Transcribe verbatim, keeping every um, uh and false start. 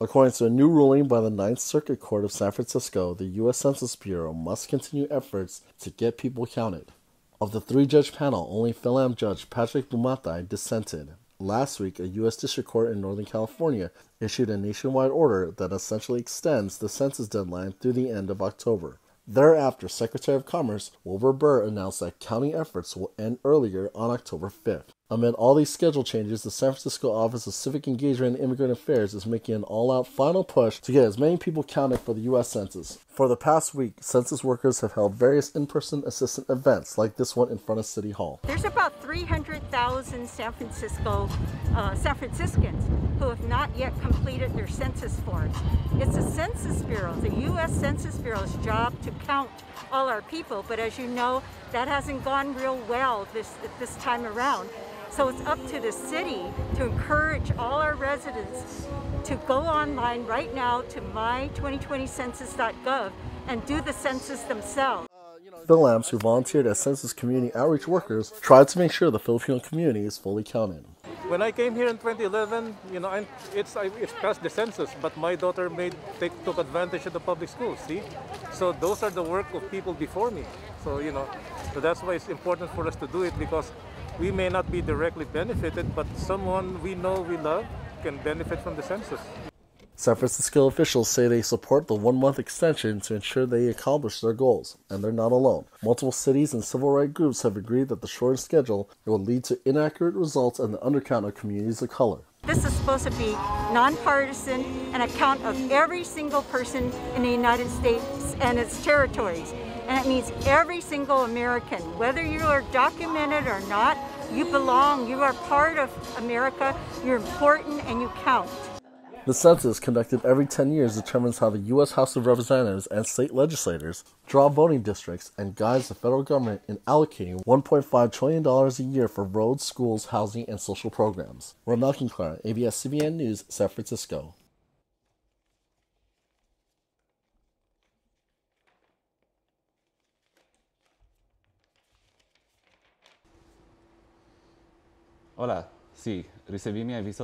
According to a new ruling by the Ninth Circuit Court of San Francisco, the U S Census Bureau must continue efforts to get people counted. Of the three-judge panel, only Phil Lambs judge Patrick Bumatai dissented. Last week, a U S district court in Northern California issued a nationwide order that essentially extends the census deadline through the end of October. Thereafter, Secretary of Commerce Wilbur Burr announced that counting efforts will end earlier on October fifth. Amid all these schedule changes, the San Francisco Office of Civic Engagement and Immigrant Affairs is making an all-out final push to get as many people counted for the U S Census. For the past week, census workers have held various in-person assistant events like this one in front of City Hall. There's about three hundred thousand San Francisco uh, San Franciscans who have not yet completed their census forms. It's the Census Bureau, the U S Census Bureau's job to count all our people, but as you know, that hasn't gone real well this, this time around. So it's up to the city to encourage all our residents to go online right now to my twenty twenty census dot gov and do the census themselves. Phil Lambs, who volunteered as census community outreach workers, tried to make sure the Filipino community is fully counted. When I came here in twenty eleven, you know, I'm, it's, I, it's past the census, but my daughter made, take, took advantage of the public schools, see? So those are the work of people before me. So, you know, so that's why it's important for us to do it, because we may not be directly benefited, but someone we know we love can benefit from the census. San Francisco officials say they support the one-month extension to ensure they accomplish their goals, and they're not alone. Multiple cities and civil rights groups have agreed that the shortened schedule will lead to inaccurate results and the undercount of communities of color. This is supposed to be nonpartisan and a count of every single person in the United States and its territories. And it means every single American, whether you are documented or not, you belong, you are part of America, you're important, and you count. The census, conducted every ten years, determines how the U S House of Representatives and state legislators draw voting districts and guides the federal government in allocating one point five trillion dollars a year for roads, schools, housing, and social programs. Rommel Conclara, A B S C B N News, San Francisco. Hola, sí, recibí mi aviso.